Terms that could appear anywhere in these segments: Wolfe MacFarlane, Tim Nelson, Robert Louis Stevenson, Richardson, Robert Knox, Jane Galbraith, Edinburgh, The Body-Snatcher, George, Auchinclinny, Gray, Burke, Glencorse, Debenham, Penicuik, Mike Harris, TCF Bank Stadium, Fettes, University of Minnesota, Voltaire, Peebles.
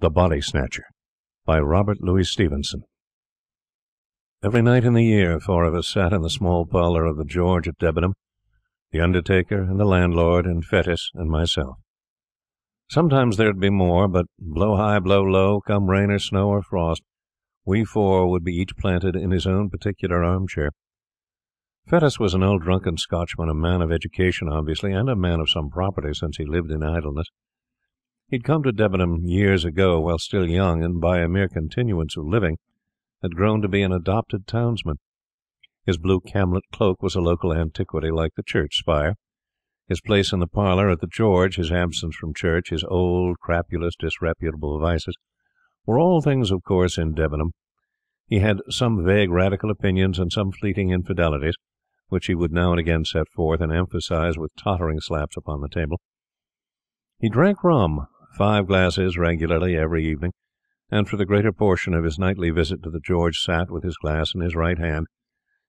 THE BODY SNATCHER By Robert Louis Stevenson Every night in the year four of us sat in the small parlour of the George at Debenham, the undertaker and the landlord and Fettes and myself. Sometimes there'd be more, but blow high, blow low, come rain or snow or frost, we four would be each planted in his own particular armchair. Fettes was an old drunken Scotchman, a man of education obviously, and a man of some property since he lived in idleness. He had come to Debenham years ago while still young, and by a mere continuance of living had grown to be an adopted townsman. His blue camlet cloak was a local antiquity like the church spire. His place in the parlour at the George, his absence from church, his old, crapulous, disreputable vices, were all things, of course, in Debenham. He had some vague radical opinions and some fleeting infidelities, which he would now and again set forth and emphasize with tottering slaps upon the table. He drank rum, 5 glasses regularly every evening, and for the greater portion of his nightly visit to the George sat with his glass in his right hand,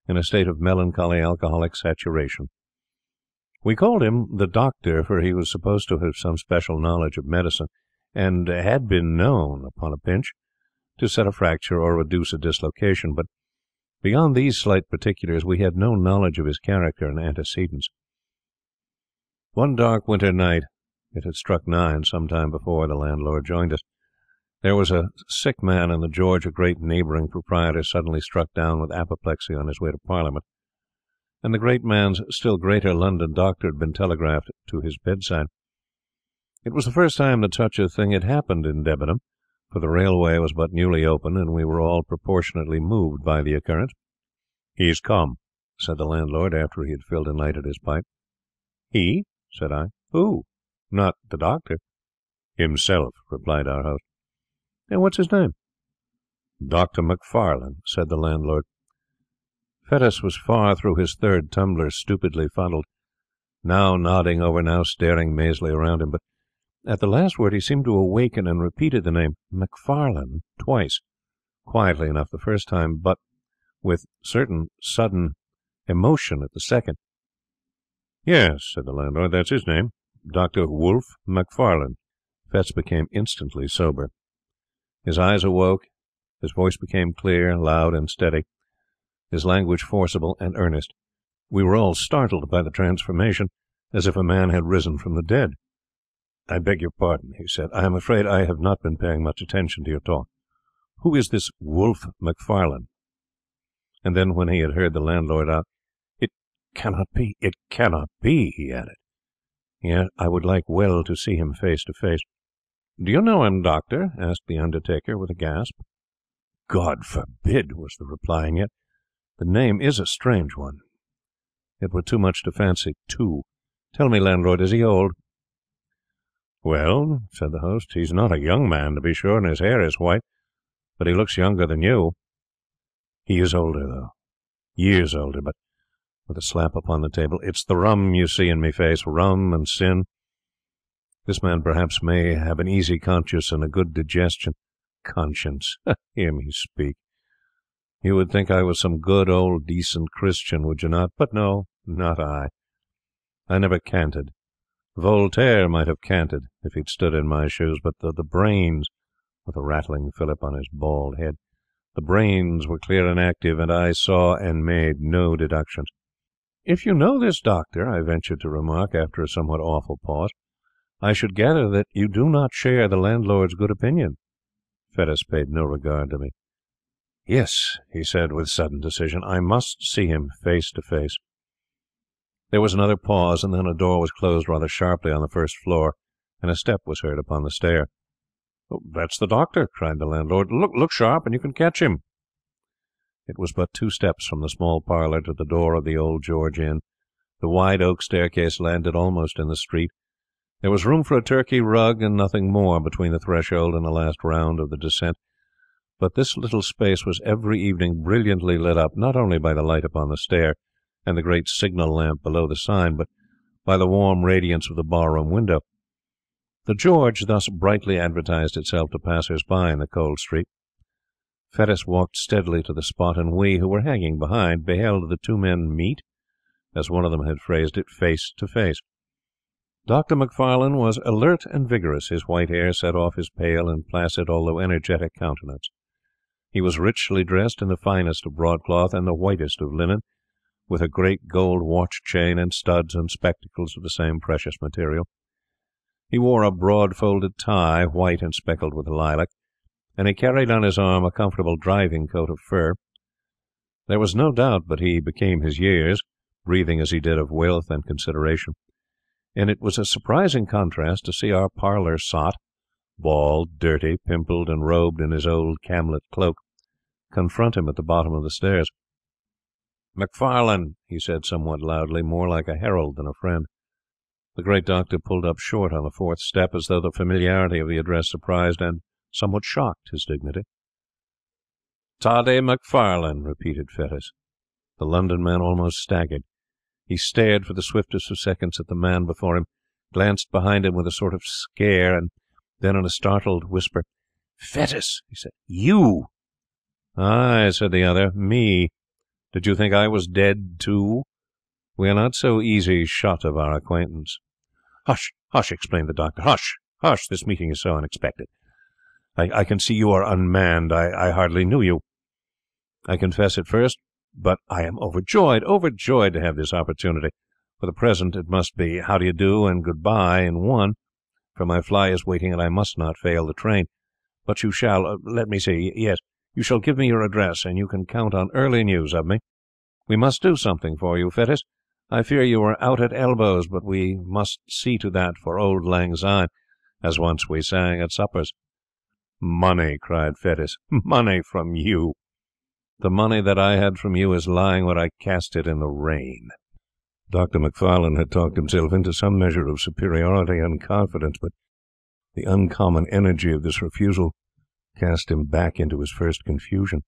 in a state of melancholy alcoholic saturation. We called him the doctor, for he was supposed to have some special knowledge of medicine, and had been known, upon a pinch, to set a fracture or reduce a dislocation, but beyond these slight particulars we had no knowledge of his character and antecedents. One dark winter night, it had struck 9 some time before the landlord joined us, there was a sick man in the George, a great neighbouring proprietor suddenly struck down with apoplexy on his way to Parliament, and the great man's still greater London doctor had been telegraphed to his bedside. It was the first time that such a thing had happened in Debenham, for the railway was but newly open, and we were all proportionately moved by the occurrence. "He's come," said the landlord, after he had filled and lighted his pipe. "He?" said I. "Who? Not the doctor?" "Himself," replied our host. "And what's his name?" "Dr. MacFarlane," said the landlord. Fettes was far through his 3rd tumbler, stupidly fuddled, now nodding over, now staring mazily around him, but at the last word he seemed to awaken and repeated the name MacFarlane twice, quietly enough the first time, but with certain sudden emotion at the second. "Yes," said the landlord, "that's his name, Dr. Wolfe MacFarlane." Fettes became instantly sober. His eyes awoke, his voice became clear, loud, and steady, his language forcible and earnest. We were all startled by the transformation, as if a man had risen from the dead. "I beg your pardon," he said. "I am afraid I have not been paying much attention to your talk. Who is this Wolfe MacFarlane?" And then, when he had heard the landlord out, "It cannot be, it cannot be," he added. "Yet I would like well to see him face to face." "Do you know him, doctor?" asked the undertaker, with a gasp. "God forbid," was the reply, and yet the name is a strange one. It were too much to fancy two. "Tell me, landlord, is he old?" "Well," said the host, "he's not a young man, to be sure, and his hair is white, but he looks younger than you." "He is older, though. Years older, but," with a slap upon the table, "it's the rum you see in me face, rum and sin. This man perhaps may have an easy conscience and a good digestion. Conscience! Hear me speak. You would think I was some good old decent Christian, would you not? But no, not I. I never canted. Voltaire might have canted, if he'd stood in my shoes, but the brains," with a rattling fillip on his bald head, "the brains were clear and active, and I saw and made no deductions." "If you know this doctor," I ventured to remark, after a somewhat awful pause, "I should gather that you do not share the landlord's good opinion." Fettes paid no regard to me. "Yes," he said with sudden decision, "I must see him face to face." There was another pause, and then a door was closed rather sharply on the first floor, and a step was heard upon the stair. "Oh, that's the doctor," cried the landlord. "Look sharp, and you can catch him." It was but 2 steps from the small parlour to the door of the old George Inn. The wide oak staircase landed almost in the street. There was room for a Turkey rug and nothing more between the threshold and the last round of the descent, but this little space was every evening brilliantly lit up, not only by the light upon the stair and the great signal lamp below the sign, but by the warm radiance of the barroom window. The George thus brightly advertised itself to passers-by in the cold street. Fettes walked steadily to the spot, and we, who were hanging behind, beheld the two men meet, as one of them had phrased it, face to face. Dr. Macfarlane was alert and vigorous. His white hair set off his pale and placid, although energetic, countenance. He was richly dressed in the finest of broadcloth and the whitest of linen, with a great gold watch-chain and studs and spectacles of the same precious material. He wore a broad-folded tie, white and speckled with lilac, and he carried on his arm a comfortable driving-coat of fur. There was no doubt but he became his years, breathing as he did of wealth and consideration. And it was a surprising contrast to see our parlour sot, bald, dirty, pimpled, and robed in his old camlet cloak, confront him at the bottom of the stairs. "Macfarlane," he said somewhat loudly, more like a herald than a friend. The great doctor pulled up short on the fourth step, as though the familiarity of the address surprised and somewhat shocked his dignity. "Toddy Macfarlane," repeated Fettes. The London man almost staggered. He stared for the swiftest of seconds at the man before him, glanced behind him with a sort of scare, and then in a startled whisper, "Fettes," he said, "you!" "Ay," said the other, "me. Did you think I was dead, too? We are not so easy shut of our acquaintance." "Hush, hush," exclaimed the doctor. "Hush, hush, this meeting is so unexpected. I can see you are unmanned. I hardly knew you. I confess at first, but I am overjoyed to have this opportunity. For the present it must be how do you do and goodbye in one, for my fly is waiting and I must not fail the train. But you shall, let me see, yes, you shall give me your address, and you can count on early news of me. We must do something for you, Fettes. I fear you are out at elbows, but we must see to that for old lang syne, as once we sang at suppers." "Money!" cried Fettes. "Money from you! The money that I had from you is lying where I cast it in the rain." Dr. Macfarlane had talked himself into some measure of superiority and confidence, but the uncommon energy of this refusal cast him back into his first confusion.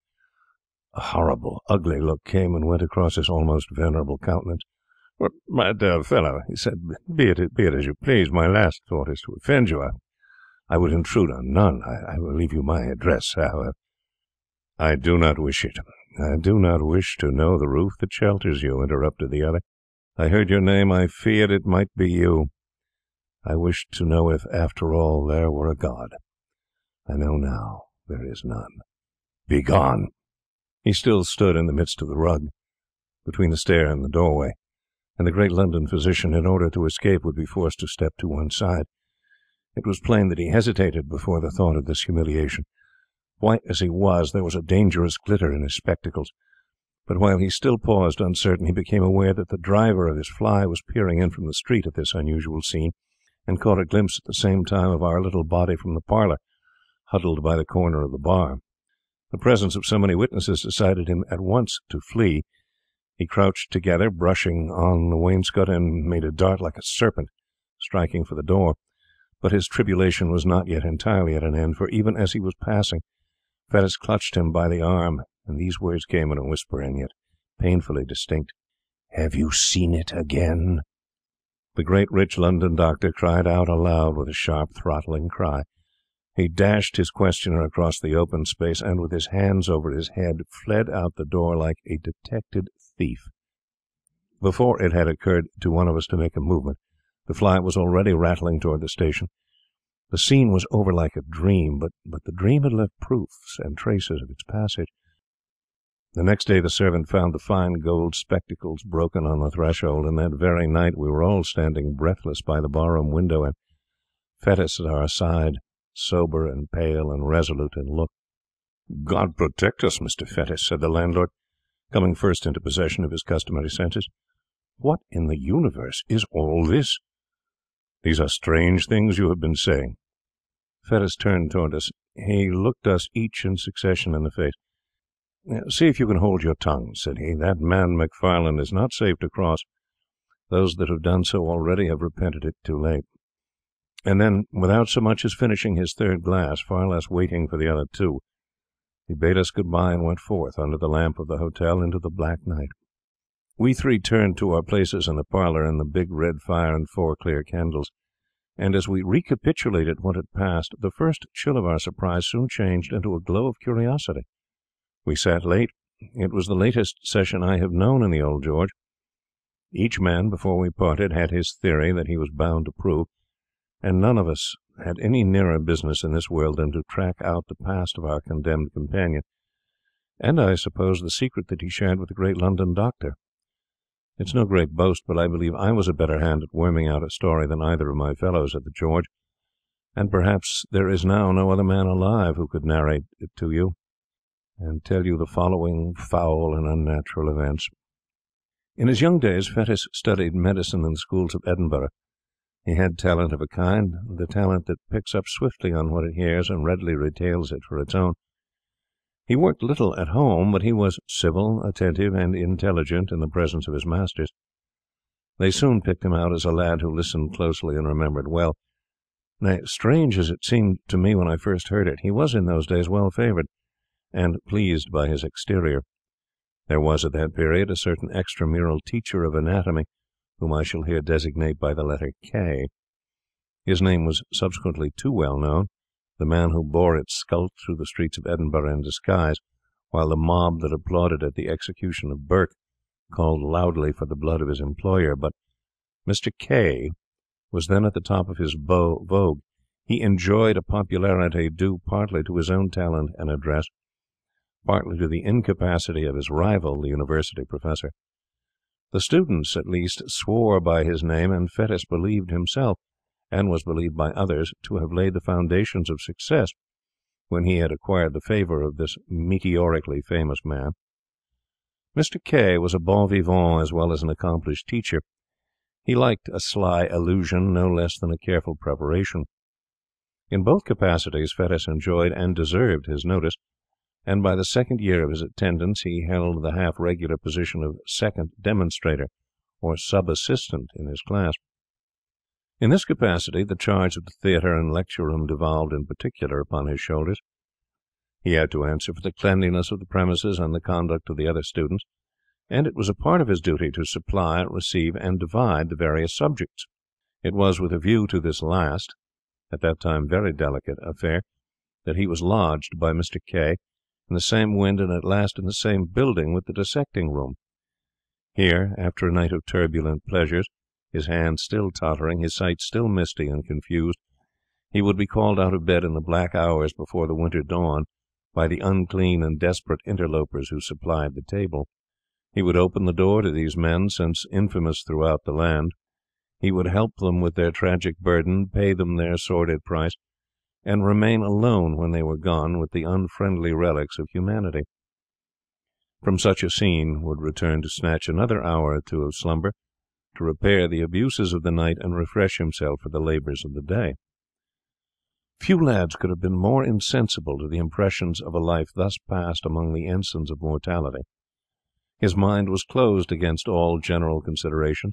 A horrible, ugly look came and went across his almost venerable countenance. "Well, my dear fellow," he said, "be it as you please. My last thought is to offend you. I would intrude on none. I will leave you my address, however." "I do not wish it. I do not wish to know the roof that shelters you," interrupted the other. "I heard your name. I feared it might be you. I wished to know if, after all, there were a God. I know now there is none. Begone!" He still stood in the midst of the rug, between the stair and the doorway, and the great London physician, in order to escape, would be forced to step to one side. It was plain that he hesitated before the thought of this humiliation. White as he was, there was a dangerous glitter in his spectacles. But while he still paused, uncertain, he became aware that the driver of his fly was peering in from the street at this unusual scene, and caught a glimpse at the same time of our little body from the parlour, huddled by the corner of the bar. The presence of so many witnesses decided him at once to flee. He crouched together, brushing on the wainscot, and made a dart like a serpent, striking for the door. But his tribulation was not yet entirely at an end, for even as he was passing, Fettes clutched him by the arm, and these words came in a whisper, and yet painfully distinct. "Have you seen it again?" The great rich London doctor cried out aloud with a sharp, throttling cry. He dashed his questioner across the open space, and with his hands over his head, fled out the door like a detected thief. Before it had occurred to one of us to make a movement, the fly was already rattling toward the station. The scene was over like a dream, but the dream had left proofs and traces of its passage. The next day the servant found the fine gold spectacles broken on the threshold, and that very night we were all standing breathless by the barroom window, and Fettes at our side, sober and pale and resolute in look. "God protect us, Mr. Fettes," said the landlord, coming first into possession of his customary senses. "What in the universe is all this? These are strange things you have been saying." Fettes turned toward us. He looked us each in succession in the face. "See if you can hold your tongue," said he. "That man Macfarlane is not safe to cross. Those that have done so already have repented it too late." And then, without so much as finishing his third glass, far less waiting for the other two, he bade us goodbye and went forth, under the lamp of the hotel, into the black night. We three turned to our places in the parlour in the big red fire and four clear candles, and as we recapitulated what had passed, the first chill of our surprise soon changed into a glow of curiosity. We sat late. It was the latest session I have known in the old George. Each man, before we parted, had his theory that he was bound to prove, and none of us had any nearer business in this world than to track out the past of our condemned companion, and I suppose the secret that he shared with the great London doctor. It's no great boast, but I believe I was a better hand at worming out a story than either of my fellows at the George, and perhaps there is now no other man alive who could narrate it to you and tell you the following foul and unnatural events. In his young days, Fettes studied medicine in the schools of Edinburgh. He had talent of a kind, the talent that picks up swiftly on what it hears and readily retails it for its own. He worked little at home, but he was civil, attentive, and intelligent in the presence of his masters. They soon picked him out as a lad who listened closely and remembered well. Nay, strange as it seemed to me when I first heard it, he was in those days well favoured, and pleased by his exterior. There was at that period a certain extramural teacher of anatomy, whom I shall here designate by the letter K. His name was subsequently too well known. The man who bore it skulked through the streets of Edinburgh in disguise, while the mob that applauded at the execution of Burke called loudly for the blood of his employer. But Mr. K. was then at the top of his vogue. He enjoyed a popularity due partly to his own talent and address, partly to the incapacity of his rival, the university professor. The students, at least, swore by his name, and Fettes believed himself, and was believed by others, to have laid the foundations of success when he had acquired the favour of this meteorically famous man. Mr. K. was a bon vivant as well as an accomplished teacher. He liked a sly allusion no less than a careful preparation. In both capacities Fettes enjoyed and deserved his notice, and by the second year of his attendance he held the half-regular position of second demonstrator, or sub-assistant, in his class. In this capacity, the charge of the theatre and lecture-room devolved in particular upon his shoulders. He had to answer for the cleanliness of the premises and the conduct of the other students, and it was a part of his duty to supply, receive, and divide the various subjects. It was with a view to this last, at that time very delicate, affair, that he was lodged by Mr. K. in the same wind and at last in the same building with the dissecting-room. Here, after a night of turbulent pleasures, his hand still tottering, his sight still misty and confused, he would be called out of bed in the black hours before the winter dawn by the unclean and desperate interlopers who supplied the table. He would open the door to these men, since infamous throughout the land. He would help them with their tragic burden, pay them their sordid price, and remain alone when they were gone with the unfriendly relics of humanity. From such a scene would return to snatch another hour or two of slumber, to repair the abuses of the night and refresh himself for the labours of the day. Few lads could have been more insensible to the impressions of a life thus passed among the ensigns of mortality. His mind was closed against all general considerations.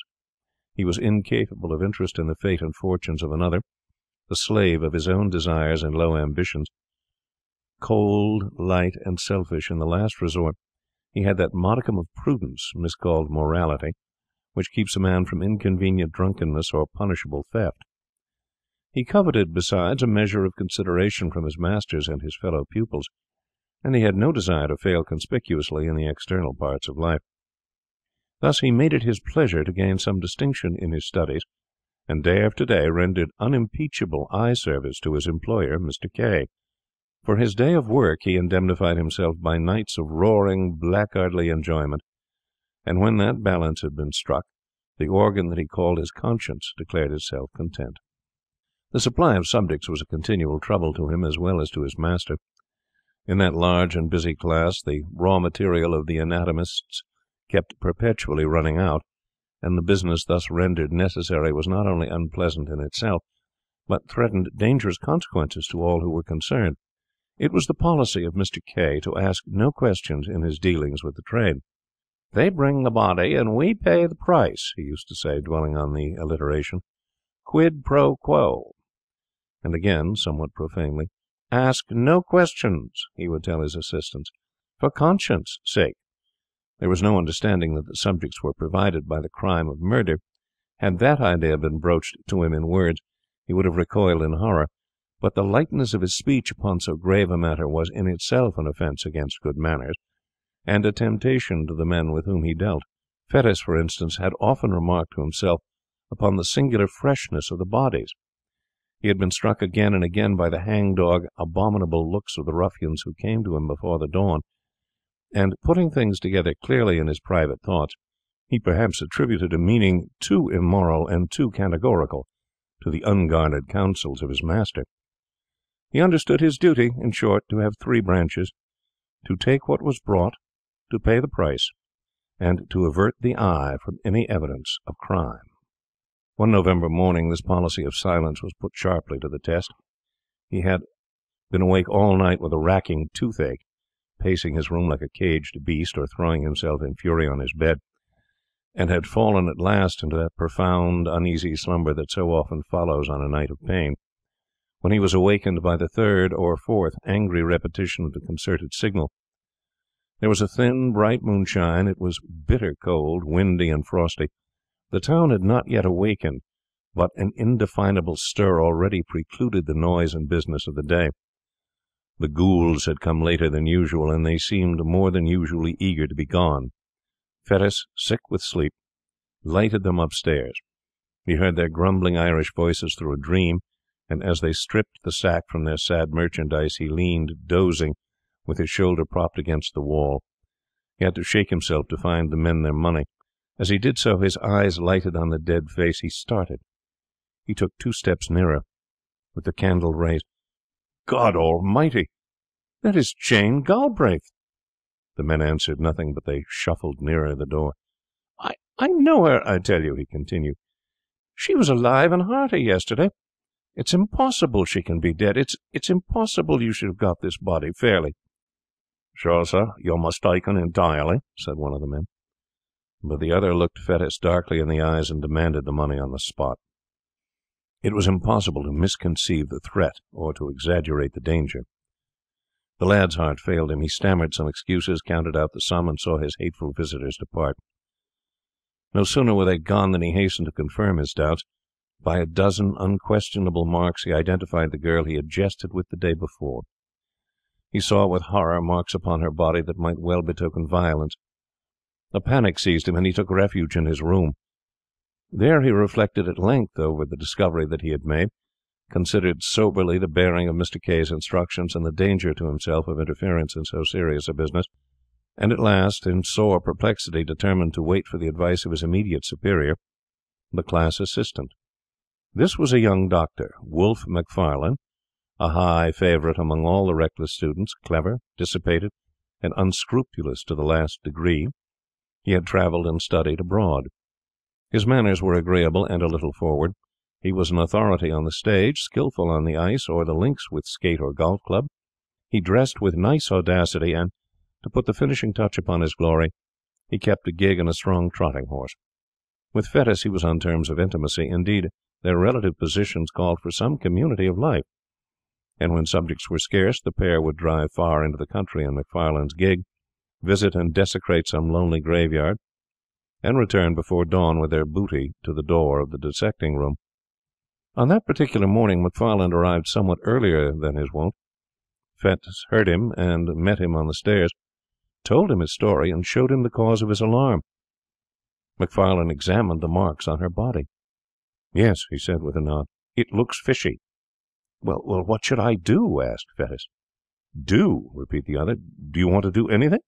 He was incapable of interest in the fate and fortunes of another, the slave of his own desires and low ambitions. Cold, light, and selfish in the last resort, he had that modicum of prudence, miscalled morality, which keeps a man from inconvenient drunkenness or punishable theft. He coveted, besides, a measure of consideration from his masters and his fellow pupils, and he had no desire to fail conspicuously in the external parts of life. Thus he made it his pleasure to gain some distinction in his studies, and day after day rendered unimpeachable eye-service to his employer, Mr. K. For his day of work he indemnified himself by nights of roaring, blackguardly enjoyment, and when that balance had been struck, the organ that he called his conscience declared itself content. The supply of subjects was a continual trouble to him as well as to his master. In that large and busy class, the raw material of the anatomists kept perpetually running out, and the business thus rendered necessary was not only unpleasant in itself, but threatened dangerous consequences to all who were concerned. It was the policy of Mr. K. to ask no questions in his dealings with the trade. "They bring the body, and we pay the price," he used to say, dwelling on the alliteration. "Quid pro quo." And again, somewhat profanely, "Ask no questions," he would tell his assistants, "for conscience' sake." There was no understanding that the subjects were provided by the crime of murder. Had that idea been broached to him in words, he would have recoiled in horror, but the lightness of his speech upon so grave a matter was in itself an offence against good manners, and a temptation to the men with whom he dealt, Fettes, for instance, had often remarked to himself upon the singular freshness of the bodies. He had been struck again and again by the hang-dog, abominable looks of the ruffians who came to him before the dawn, and, putting things together clearly in his private thoughts, he perhaps attributed a meaning too immoral and too categorical to the unguarded counsels of his master. He understood his duty, in short, to have three branches: to take what was brought, to pay the price, and to avert the eye from any evidence of crime. One November morning this policy of silence was put sharply to the test. He had been awake all night with a racking toothache, pacing his room like a caged beast or throwing himself in fury on his bed, and had fallen at last into that profound, uneasy slumber that so often follows on a night of pain, when he was awakened by the third or fourth angry repetition of the concerted signal. There was a thin, bright moonshine. It was bitter cold, windy and frosty. The town had not yet awakened, but an indefinable stir already precluded the noise and business of the day. The ghouls had come later than usual, and they seemed more than usually eager to be gone. Fettes, sick with sleep, lighted them upstairs. He heard their grumbling Irish voices through a dream, and as they stripped the sack from their sad merchandise, he leaned, dozing, with his shoulder propped against the wall. He had to shake himself to find the men their money. As he did so, his eyes lighted on the dead face. He started. He took two steps nearer, with the candle raised. God Almighty! That is Jane Galbraith! The men answered nothing, but they shuffled nearer the door. I know her, I tell you, he continued. She was alive and hearty yesterday. It's impossible she can be dead. It's impossible you should have got this body fairly. Sure, sir, you're mistaken entirely, said one of the men. But the other looked Fettes darkly in the eyes and demanded the money on the spot. It was impossible to misconceive the threat or to exaggerate the danger. The lad's heart failed him. He stammered some excuses, counted out the sum, and saw his hateful visitors depart. No sooner were they gone than he hastened to confirm his doubts. By a dozen unquestionable marks he identified the girl he had jested with the day before. He saw with horror marks upon her body that might well betoken violence. A panic seized him, and he took refuge in his room. There he reflected at length over the discovery that he had made, considered soberly the bearing of Mr. K.'s instructions and the danger to himself of interference in so serious a business, and at last, in sore perplexity, determined to wait for the advice of his immediate superior, the class assistant. This was a young doctor, Wolfe MacFarlane, a high favourite among all the reckless students, clever, dissipated, and unscrupulous to the last degree. He had travelled and studied abroad. His manners were agreeable and a little forward. He was an authority on the stage, skilful on the ice or the links with skate or golf club. He dressed with nice audacity, and, to put the finishing touch upon his glory, he kept a gig and a strong trotting horse. With Fettes he was on terms of intimacy. Indeed, their relative positions called for some community of life, and when subjects were scarce, the pair would drive far into the country in MacFarlane's gig, visit and desecrate some lonely graveyard, and return before dawn with their booty to the door of the dissecting room. On that particular morning MacFarlane arrived somewhat earlier than his wont. Fettes heard him and met him on the stairs, told him his story, and showed him the cause of his alarm. MacFarlane examined the marks on her body. "Yes," he said with a nod, "it looks fishy." "Well, what should I do?" asked Fettes. "Do?" repeated the other. "Do you want to do anything?"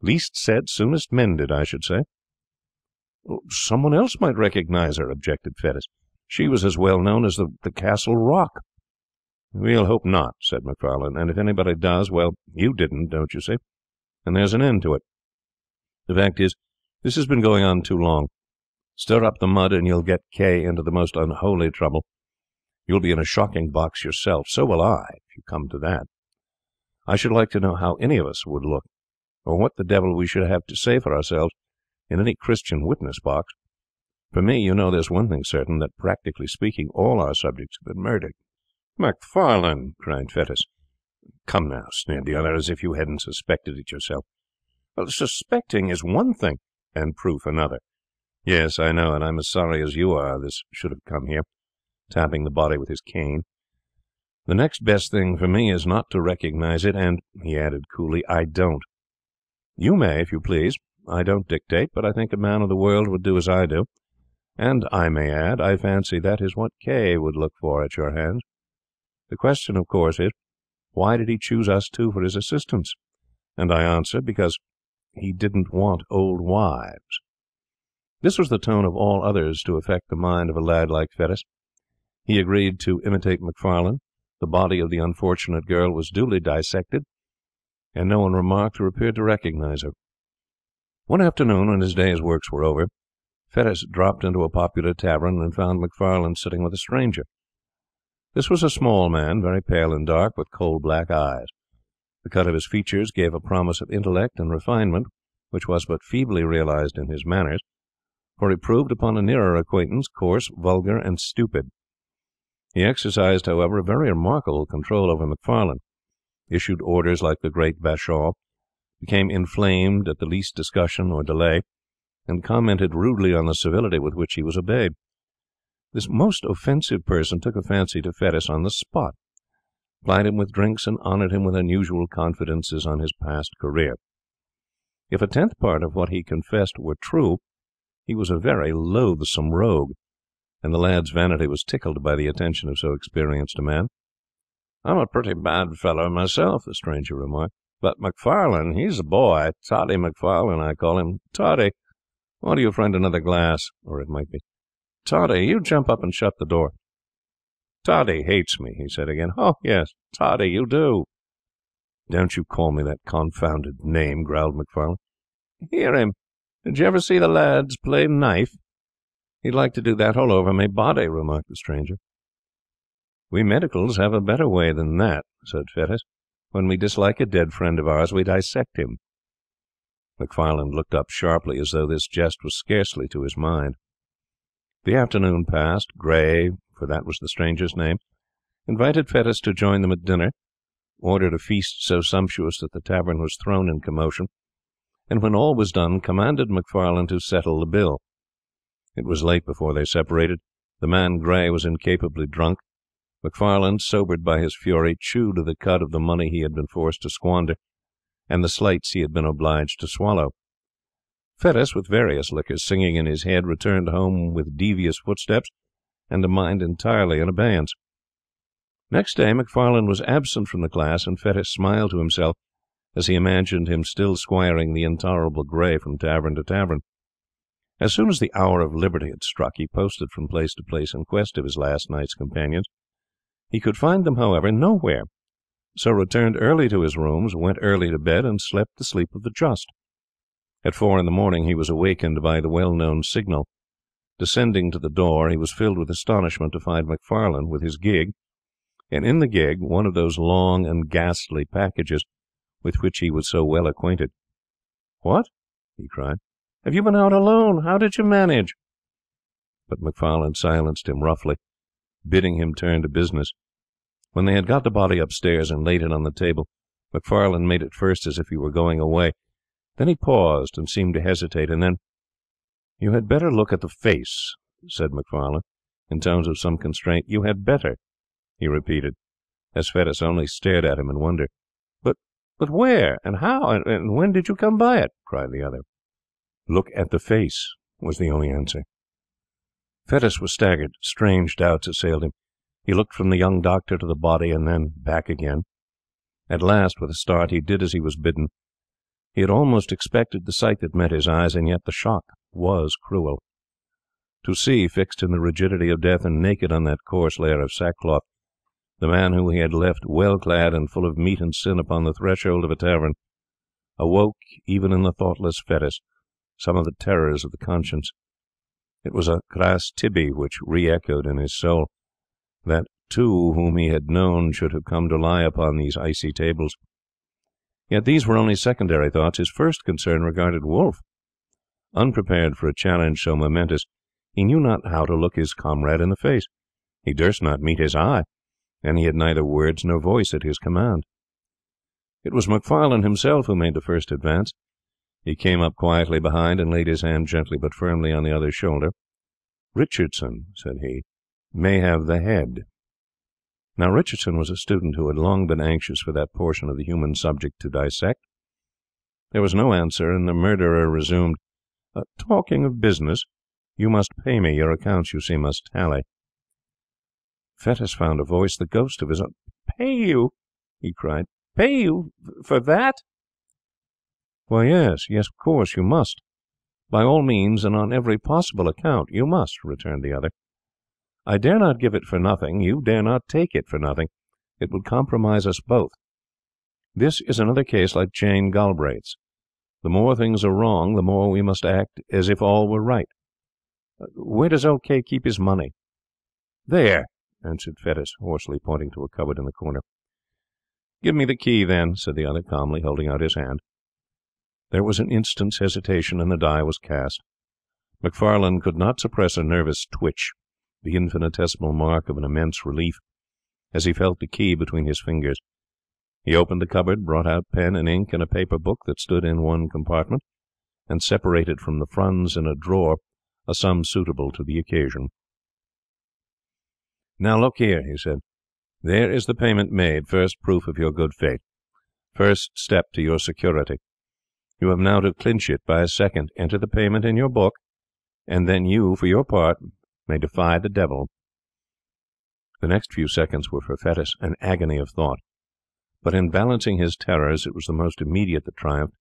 "Least said, soonest mended, I should say." "Someone else might recognize her," objected Fettes. "She was as well known as the Castle Rock." "We'll hope not," said MacFarlane, "and if anybody does, well, you didn't, don't you see? And there's an end to it. The fact is, this has been going on too long. Stir up the mud and you'll get Kay into the most unholy trouble. You'll be in a shocking box yourself. So will I, if you come to that. I should like to know how any of us would look, or what the devil we should have to say for ourselves in any Christian witness box. For me, you know, there's one thing certain, that, practically speaking, all our subjects have been murdered." "MacFarlane!" cried Fettes. "Come now," sneered the other, "as if you hadn't suspected it yourself." "Well, suspecting is one thing, and proof another." "Yes, I know, and I'm as sorry as you are this should have come here," tapping the body with his cane. "The next best thing for me is not to recognize it, and," he added coolly, "I don't." "You may, if you please. I don't dictate, but I think a man of the world would do as I do. And, I may add, I fancy that is what K— would look for at your hands. The question, of course, is, why did he choose us two for his assistance? And I answer, because he didn't want old wives. This was the tone of all others to affect the mind of a lad like Fettes. He agreed to imitate MacFarlane. The body of the unfortunate girl was duly dissected, and no one remarked or appeared to recognize her. One afternoon, when his day's works were over, Fettes dropped into a popular tavern and found MacFarlane sitting with a stranger. This was a small man, very pale and dark, with coal black eyes. The cut of his features gave a promise of intellect and refinement, which was but feebly realized in his manners, for he proved upon a nearer acquaintance coarse, vulgar, and stupid. He exercised, however, a very remarkable control over MacFarlane, issued orders like the great Bashaw, became inflamed at the least discussion or delay, and commented rudely on the civility with which he was obeyed. This most offensive person took a fancy to Fettes on the spot, plied him with drinks, and honoured him with unusual confidences on his past career. If a tenth part of what he confessed were true, he was a very loathsome rogue, and the lad's vanity was tickled by the attention of so experienced a man. "I'm a pretty bad fellow myself," the stranger remarked, "but MacFarlane, he's a boy. Toddy MacFarlane, I call him. Toddy, why do you friend another glass?" Or it might be, "Toddy, you jump up and shut the door." "Toddy hates me," he said again. "Oh, yes, Toddy, you do." "Don't you call me that confounded name," growled MacFarlane. "Hear him. Did you ever see the lads play knife? He'd like to do that all over my body," remarked the stranger. "We medicals have a better way than that," said Fettes. "When we dislike a dead friend of ours, we dissect him." MacFarlane looked up sharply, as though this jest was scarcely to his mind. The afternoon passed. Gray, for that was the stranger's name, invited Fettes to join them at dinner, ordered a feast so sumptuous that the tavern was thrown in commotion, and when all was done, commanded MacFarlane to settle the bill. It was late before they separated. The man Gray was incapably drunk. MacFarlane, sobered by his fury, chewed the cud of the money he had been forced to squander, and the slights he had been obliged to swallow. Fettes, with various liquors singing in his head, returned home with devious footsteps, and a mind entirely in abeyance. Next day MacFarlane was absent from the class, and Fettes smiled to himself as he imagined him still squiring the intolerable Gray from tavern to tavern. As soon as the hour of liberty had struck, he posted from place to place in quest of his last night's companions. He could find them, however, nowhere, so returned early to his rooms, went early to bed, and slept the sleep of the just. At 4 in the morning he was awakened by the well-known signal. Descending to the door, he was filled with astonishment to find MacFarlane with his gig, and in the gig one of those long and ghastly packages with which he was so well acquainted. "What?" he cried. "Have you been out alone? How did you manage?" But MacFarlane silenced him roughly, bidding him turn to business. When they had got the body upstairs and laid it on the table, MacFarlane made at first as if he were going away. Then he paused and seemed to hesitate, and then, "You had better look at the face," said MacFarlane, in tones of some constraint. "You had better," he repeated, as Fettes only stared at him in wonder. But where, and how, and when did you come by it?" cried the other. "Look at the face," was the only answer. Fettes was staggered. Strange doubts assailed him. He looked from the young doctor to the body, and then back again. At last, with a start, he did as he was bidden. He had almost expected the sight that met his eyes, and yet the shock was cruel. To see, fixed in the rigidity of death and naked on that coarse layer of sackcloth, the man who he had left well-clad and full of meat and sin upon the threshold of a tavern, awoke, even in the thoughtless Fettes, some of the terrors of the conscience. It was a cras tibi which re-echoed in his soul, that two whom he had known should have come to lie upon these icy tables. Yet these were only secondary thoughts. His first concern regarded Wolfe. Unprepared for a challenge so momentous, he knew not how to look his comrade in the face. He durst not meet his eye, and he had neither words nor voice at his command. It was MacFarlane himself who made the first advance. He came up quietly behind and laid his hand gently but firmly on the other's shoulder. "Richardson," said he, "may have the head." Now Richardson was a student who had long been anxious for that portion of the human subject to dissect. There was no answer, and the murderer resumed. "Talking of business, you must pay me. Your accounts, you see, must tally." Fettes found a voice, the ghost of his own. "Pay you!" he cried. "Pay you for that?" "Why, yes, of course, you must. By all means, and on every possible account, you must," returned the other. "I dare not give it for nothing. You dare not take it for nothing. It would compromise us both. This is another case like Jane Galbraith's. The more things are wrong, the more we must act as if all were right. Where does old K. keep his money?" "There," answered Fettes, hoarsely, pointing to a cupboard in the corner. "Give me the key, then," said the other, calmly, holding out his hand. There was an instant's hesitation, and the die was cast. MacFarlane could not suppress a nervous twitch, the infinitesimal mark of an immense relief, as he felt the key between his fingers. He opened the cupboard, brought out pen and ink and a paper book that stood in one compartment, and separated from the fronds in a drawer a sum suitable to the occasion. "Now look here," he said. "There is the payment made, first proof of your good faith, first step to your security. You have now to clinch it by a second. Enter the payment in your book, and then you, for your part, may defy the devil." The next few seconds were for Fettes an agony of thought. But in balancing his terrors, it was the most immediate that triumphed.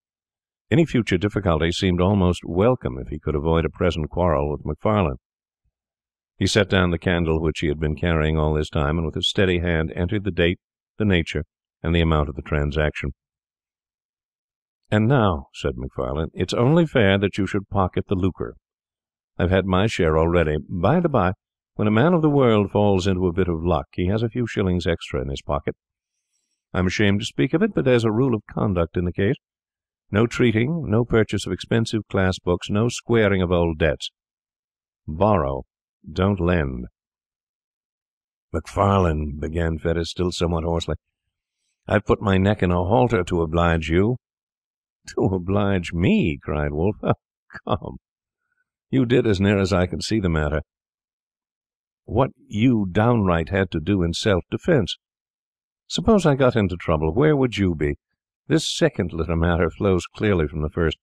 Any future difficulty seemed almost welcome if he could avoid a present quarrel with MacFarlane. He set down the candle which he had been carrying all this time, and with a steady hand entered the date, the nature, and the amount of the transaction. "And now," said MacFarlane, "it's only fair that you should pocket the lucre. I've had my share already. By the by, when a man of the world falls into a bit of luck, he has a few shillings extra in his pocket. I'm ashamed to speak of it, but there's a rule of conduct in the case. No treating, no purchase of expensive class books, no squaring of old debts. Borrow, don't lend." "MacFarlane," began Fettes, still somewhat hoarsely, "I've put my neck in a halter to oblige you." "To oblige me?" cried Wolfe. "Come, you did, as near as I can see the matter, what you downright had to do in self-defence. Suppose I got into trouble, where would you be? This second little matter flows clearly from the first.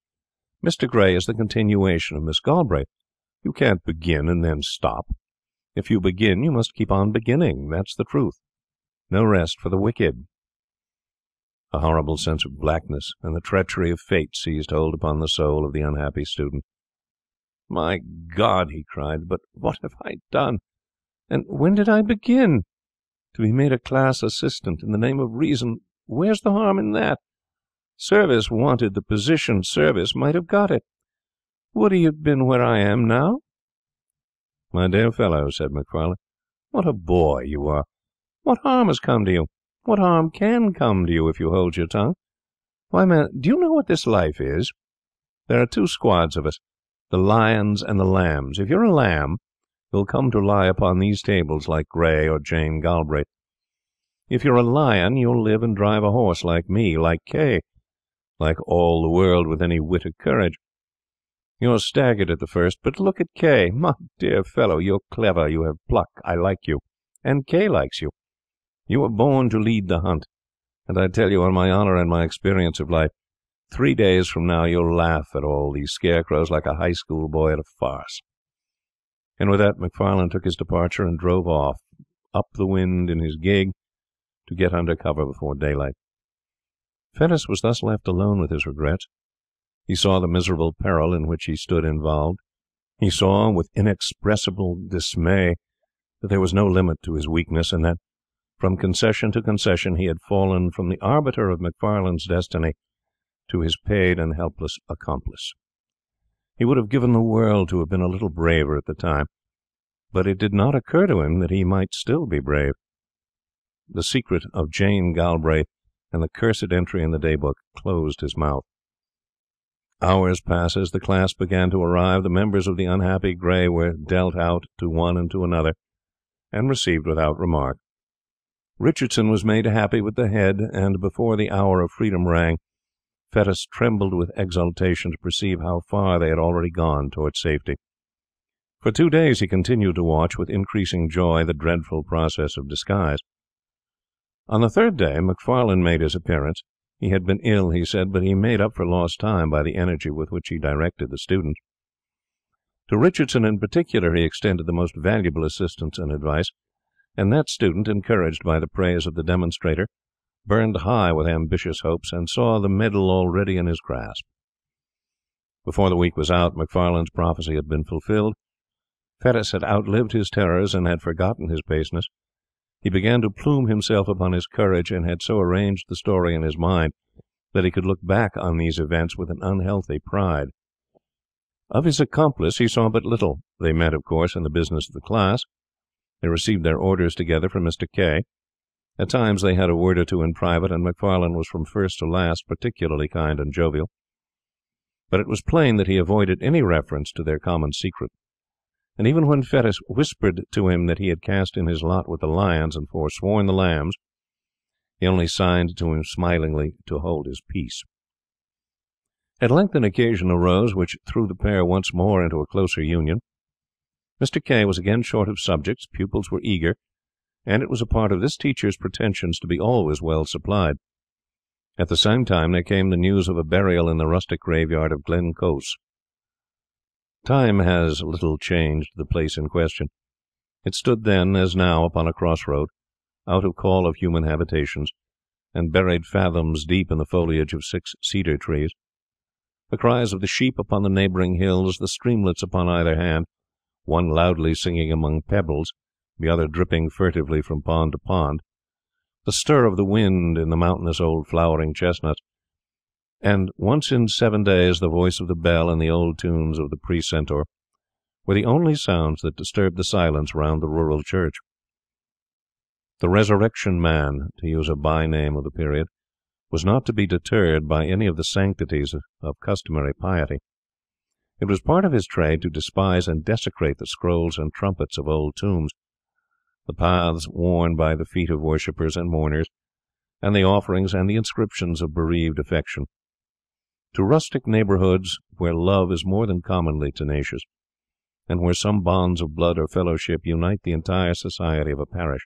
Mr. Gray is the continuation of Miss Galbraith. You can't begin and then stop. If you begin, you must keep on beginning. That's the truth. No rest for the wicked." A horrible sense of blackness and the treachery of fate seized hold upon the soul of the unhappy student. "My God," he cried, "but what have I done? And when did I begin? To be made a class assistant in the name of reason, where's the harm in that? Service wanted the position, service might have got it. Would he have been where I am now?" "My dear fellow," said MacFarlane, "what a boy you are! What harm has come to you? What harm can come to you if you hold your tongue? Why, man, do you know what this life is? There are two squads of us, the lions and the lambs. If you're a lamb, you'll come to lie upon these tables like Gray or Jane Galbraith. If you're a lion, you'll live and drive a horse like me, like Kay, like all the world with any wit of courage. You're staggered at the first, but look at Kay. My dear fellow, you're clever, you have pluck, I like you, and Kay likes you. You were born to lead the hunt, and I tell you on my honour and my experience of life, 3 days from now you'll laugh at all these scarecrows like a high school boy at a farce." And with that MacFarlane took his departure and drove off, up the wind in his gig, to get under cover before daylight. Fettes was thus left alone with his regrets. He saw the miserable peril in which he stood involved. He saw, with inexpressible dismay, that there was no limit to his weakness, and that, from concession to concession, he had fallen from the arbiter of MacFarlane's destiny to his paid and helpless accomplice. He would have given the world to have been a little braver at the time, but it did not occur to him that he might still be brave. The secret of Jane Galbraith and the cursed entry in the day-book closed his mouth. Hours passed as the class began to arrive. The members of the unhappy Gray were dealt out to one and to another, and received without remark. Richardson was made happy with the head, and before the hour of freedom rang, Fettes trembled with exultation to perceive how far they had already gone towards safety. For 2 days he continued to watch, with increasing joy, the dreadful process of disguise. On the third day MacFarlane made his appearance, He had been ill, he said, but he made up for lost time by the energy with which he directed the students. To Richardson in particular he extended the most valuable assistance and advice, and that student, encouraged by the praise of the demonstrator, burned high with ambitious hopes, and saw the medal already in his grasp. Before the week was out, MacFarlane's prophecy had been fulfilled. Fettes had outlived his terrors and had forgotten his baseness. He began to plume himself upon his courage, and had so arranged the story in his mind that he could look back on these events with an unhealthy pride. Of his accomplice he saw but little. They met, of course, in the business of the class. They received their orders together from Mr. K. At times they had a word or two in private, and MacFarlane was from first to last particularly kind and jovial. But it was plain that he avoided any reference to their common secret. And even when Fettes whispered to him that he had cast in his lot with the lions and forsworn the lambs, he only signed to him smilingly to hold his peace. At length an occasion arose which threw the pair once more into a closer union. Mr. K. was again short of subjects, pupils were eager, and it was a part of this teacher's pretensions to be always well supplied. At the same time there came the news of a burial in the rustic graveyard of Glencorse. Time has little changed the place in question. It stood then, as now, upon a crossroad, out of call of human habitations, and buried fathoms deep in the foliage of 6 cedar trees. The cries of the sheep upon the neighbouring hills, the streamlets upon either hand, one loudly singing among pebbles, the other dripping furtively from pond to pond, the stir of the wind in the mountainous old flowering chestnuts, and once in 7 days the voice of the bell and the old tunes of the precentor were the only sounds that disturbed the silence round the rural church. The Resurrection Man, to use a by-name of the period, was not to be deterred by any of the sanctities of customary piety. It was part of his trade to despise and desecrate the scrolls and trumpets of old tombs, the paths worn by the feet of worshippers and mourners, and the offerings and the inscriptions of bereaved affection. To rustic neighbourhoods, where love is more than commonly tenacious, and where some bonds of blood or fellowship unite the entire society of a parish,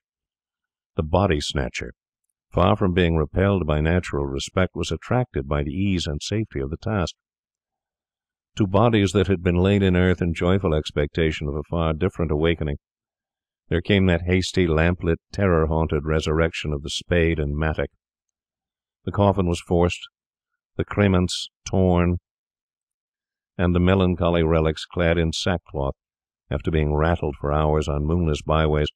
the body-snatcher, far from being repelled by natural respect, was attracted by the ease and safety of the task. To bodies that had been laid in earth in joyful expectation of a far different awakening, there came that hasty, lamplit, terror-haunted resurrection of the spade and mattock. The coffin was forced, the crements torn, and the melancholy relics, clad in sackcloth, after being rattled for hours on moonless byways,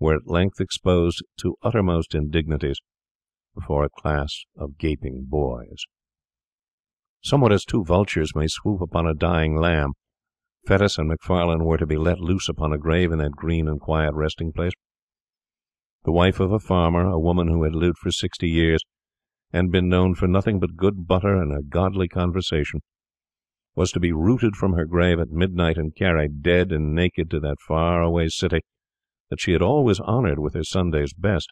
were at length exposed to uttermost indignities before a class of gaping boys. Somewhat as two vultures may swoop upon a dying lamb, Fettes and MacFarlane were to be let loose upon a grave in that green and quiet resting-place. The wife of a farmer, a woman who had lived for 60 years, and been known for nothing but good butter and a godly conversation, was to be rooted from her grave at midnight and carried dead and naked to that far-away city that she had always honoured with her Sunday's best.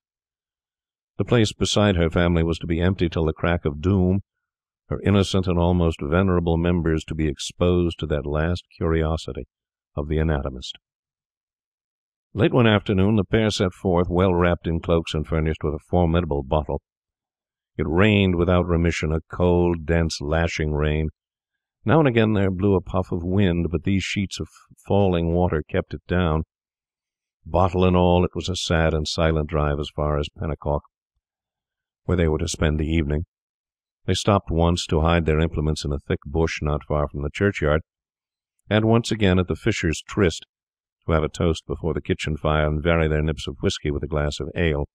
The place beside her family was to be empty till the crack of doom, her innocent and almost venerable members to be exposed to that last curiosity of the anatomist. Late one afternoon the pair set forth, well wrapped in cloaks and furnished with a formidable bottle. It rained without remission, a cold, dense, lashing rain. Now and again there blew a puff of wind, but these sheets of falling water kept it down. Bottle and all, it was a sad and silent drive as far as Penicuik, where they were to spend the evening. They stopped once to hide their implements in a thick bush not far from the churchyard, and once again at the fisher's tryst, to have a toast before the kitchen fire and vary their nips of whisky with a glass of ale.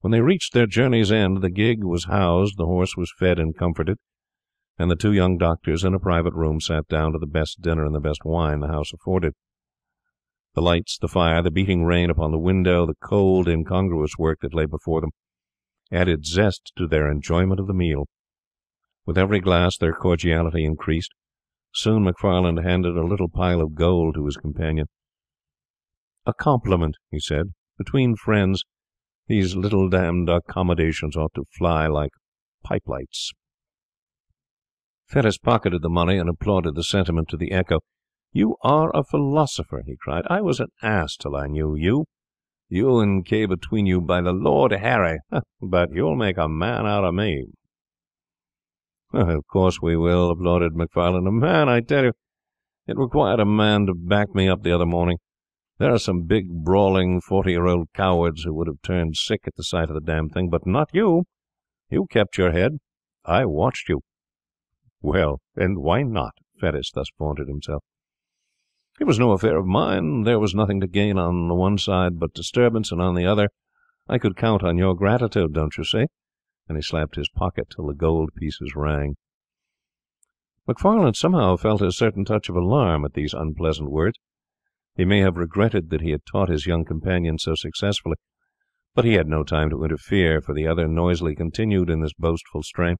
When they reached their journey's end, the gig was housed, the horse was fed and comforted, and the two young doctors in a private room sat down to the best dinner and the best wine the house afforded. The lights, the fire, the beating rain upon the window, the cold, incongruous work that lay before them, added zest to their enjoyment of the meal. With every glass their cordiality increased. Soon MacFarlane handed a little pile of gold to his companion. "A compliment," he said. "Between friends, these little damned accommodations ought to fly like pipelights." Fettes pocketed the money and applauded the sentiment to the echo. "You are a philosopher," he cried. "I was an ass till I knew you. You and Kay between you, by the Lord Harry. But you'll make a man out of me. Of course we will, applauded MacFarlane. A man, I tell you. It required a man to back me up the other morning. There are some big, brawling, 40-year-old cowards who would have turned sick at the sight of the damn thing, but not you. You kept your head. I watched you. Well, and why not? Fettes thus vaunted himself. It was no affair of mine. There was nothing to gain on the one side but disturbance, and on the other I could count on your gratitude, don't you see? And he slapped his pocket till the gold pieces rang. MacFarlane somehow felt a certain touch of alarm at these unpleasant words. He may have regretted that he had taught his young companion so successfully, but he had no time to interfere, for the other noisily continued in this boastful strain.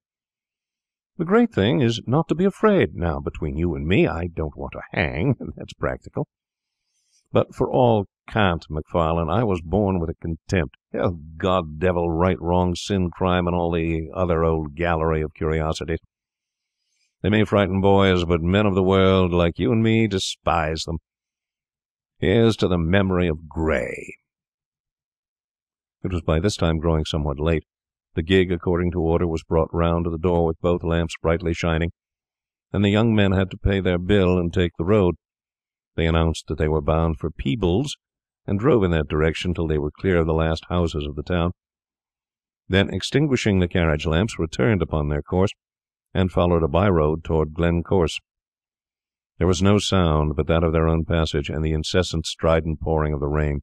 The great thing is not to be afraid. Now, between you and me, I don't want to hang. That's practical. But for all cant, MacFarlane, I was born with a contempt. Oh, God, devil, right, wrong, sin, crime, and all the other old gallery of curiosities. They may frighten boys, but men of the world, like you and me, despise them. Here's to the memory of Gray. It was by this time growing somewhat late. The gig, according to order, was brought round to the door with both lamps brightly shining, and the young men had to pay their bill and take the road. They announced that they were bound for Peebles, and drove in that direction till they were clear of the last houses of the town. Then, extinguishing the carriage lamps, returned upon their course, and followed a by-road toward Glencorse. There was no sound but that of their own passage, and the incessant strident pouring of the rain.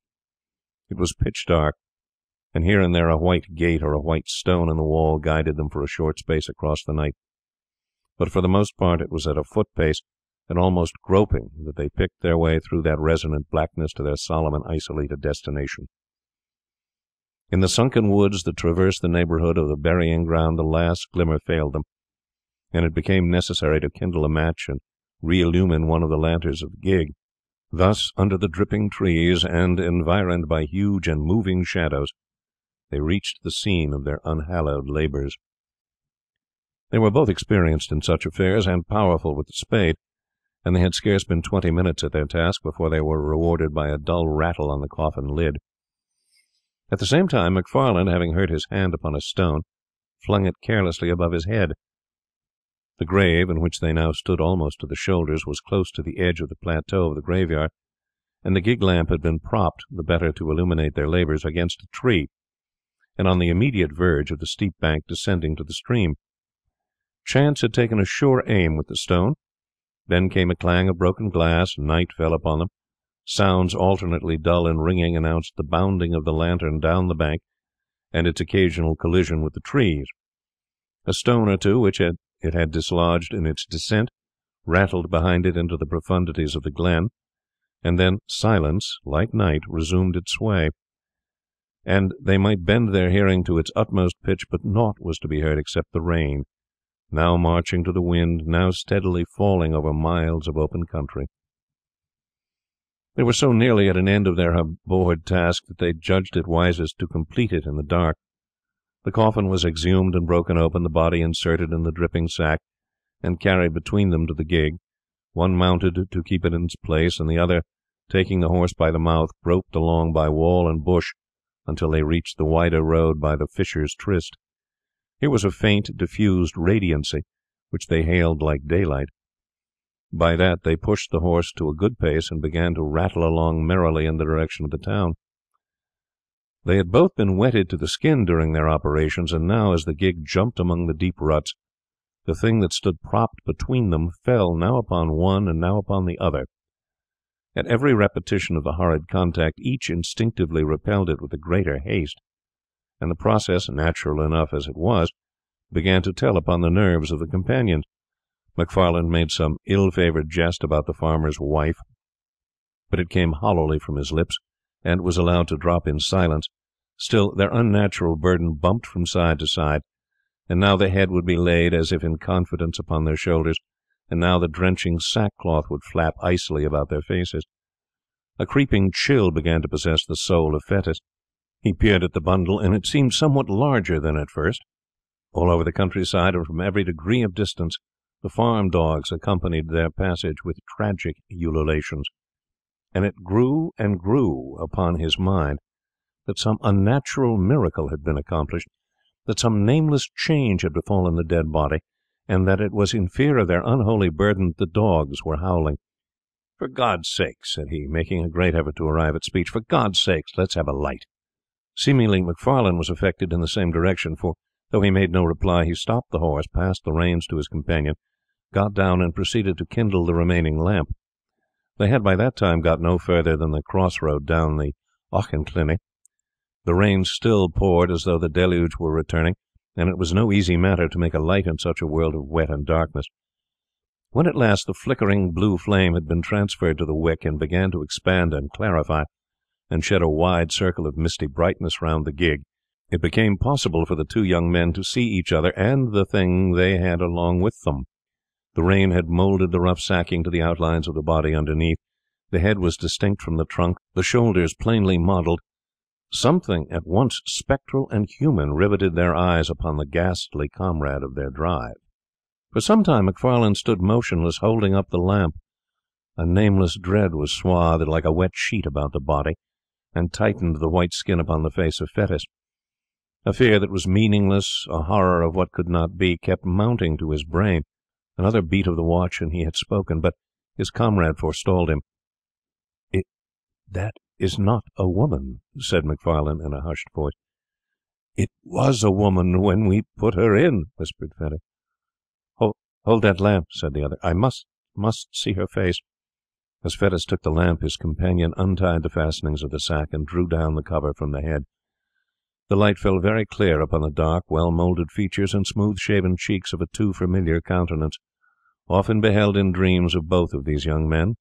It was pitch dark, and here and there a white gate or a white stone in the wall guided them for a short space across the night. But for the most part it was at a foot-pace, and almost groping, that they picked their way through that resonant blackness to their solemn and isolated destination. In the sunken woods that traversed the neighbourhood of the burying-ground the last glimmer failed them, and it became necessary to kindle a match and re-illumine one of the lanterns of the gig. Thus, under the dripping trees, and environed by huge and moving shadows, they reached the scene of their unhallowed labours. They were both experienced in such affairs, and powerful with the spade, and they had scarce been 20 minutes at their task before they were rewarded by a dull rattle on the coffin lid. At the same time, MacFarlane, having hurt his hand upon a stone, flung it carelessly above his head. The grave, in which they now stood almost to the shoulders, was close to the edge of the plateau of the graveyard, and the gig lamp had been propped, the better to illuminate their labours, against a tree, and on the immediate verge of the steep bank descending to the stream. Chance had taken a sure aim with the stone. Then came a clang of broken glass, night fell upon them. Sounds alternately dull and ringing announced the bounding of the lantern down the bank, and its occasional collision with the trees. A stone or two, which it had dislodged in its descent, rattled behind it into the profundities of the glen, and then silence, like night, resumed its sway. And they might bend their hearing to its utmost pitch, but naught was to be heard except the rain, now marching to the wind, now steadily falling over miles of open country. They were so nearly at an end of their abhorred task that they judged it wisest to complete it in the dark. The coffin was exhumed and broken open, the body inserted in the dripping sack, and carried between them to the gig, one mounted to keep it in its place, and the other, taking the horse by the mouth, groped along by wall and bush, until they reached the wider road by the fisher's tryst. Here was a faint, diffused radiancy, which they hailed like daylight. By that they pushed the horse to a good pace, and began to rattle along merrily in the direction of the town. They had both been wetted to the skin during their operations, and now, as the gig jumped among the deep ruts, the thing that stood propped between them fell now upon one and now upon the other. At every repetition of the horrid contact, each instinctively repelled it with the greater haste, and the process, natural enough as it was, began to tell upon the nerves of the companions. MacFarlane made some ill-favoured jest about the farmer's wife, but it came hollowly from his lips, and was allowed to drop in silence. Still, their unnatural burden bumped from side to side, and now the head would be laid, as if in confidence, upon their shoulders, and now the drenching sackcloth would flap icily about their faces. A creeping chill began to possess the soul of Fettes. He peered at the bundle, and it seemed somewhat larger than at first. All over the countryside, and from every degree of distance, the farm dogs accompanied their passage with tragic ululations, and it grew and grew upon his mind, that some unnatural miracle had been accomplished, that some nameless change had befallen the dead body, and that it was in fear of their unholy burden that the dogs were howling. "For God's sake," said he, making a great effort to arrive at speech, "for God's sake, let's have a light." Seemingly MacFarlane was affected in the same direction, for, though he made no reply, he stopped the horse, passed the reins to his companion, got down, and proceeded to kindle the remaining lamp. They had by that time got no further than the cross-road down the Auchinclinny. The rain still poured as though the deluge were returning, and it was no easy matter to make a light in such a world of wet and darkness. When at last the flickering blue flame had been transferred to the wick and began to expand and clarify, and shed a wide circle of misty brightness round the gig, it became possible for the two young men to see each other and the thing they had along with them. The rain had moulded the rough sacking to the outlines of the body underneath. The head was distinct from the trunk, the shoulders plainly modelled. Something at once spectral and human riveted their eyes upon the ghastly comrade of their drive. For some time MacFarlane stood motionless, holding up the lamp. A nameless dread was swathed like a wet sheet about the body, and tightened the white skin upon the face of Fettes. A fear that was meaningless, a horror of what could not be, kept mounting to his brain. Another beat of the watch, and he had spoken, but his comrade forestalled him. "That is not a woman," said MacFarlane in a hushed voice. "It was a woman when we put her in," whispered Fettes. "Hold that lamp," said the other. "I must see her face." As Fettes took the lamp, his companion untied the fastenings of the sack and drew down the cover from the head. The light fell very clear upon the dark, well-moulded features and smooth-shaven cheeks of a too familiar countenance, often beheld in dreams of both of these young men.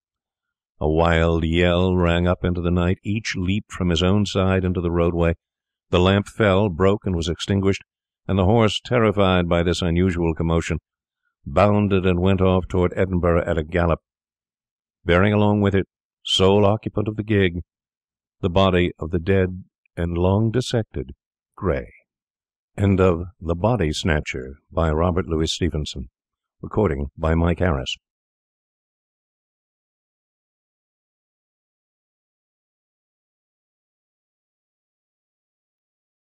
A wild yell rang up into the night. Each leaped from his own side into the roadway. The lamp fell, broke, and was extinguished, and the horse, terrified by this unusual commotion, bounded and went off toward Edinburgh at a gallop, bearing along with it, sole occupant of the gig, the body of the dead and long dissected Gray. End of The Body Snatcher by Robert Louis Stevenson. Recording by Mike Harris.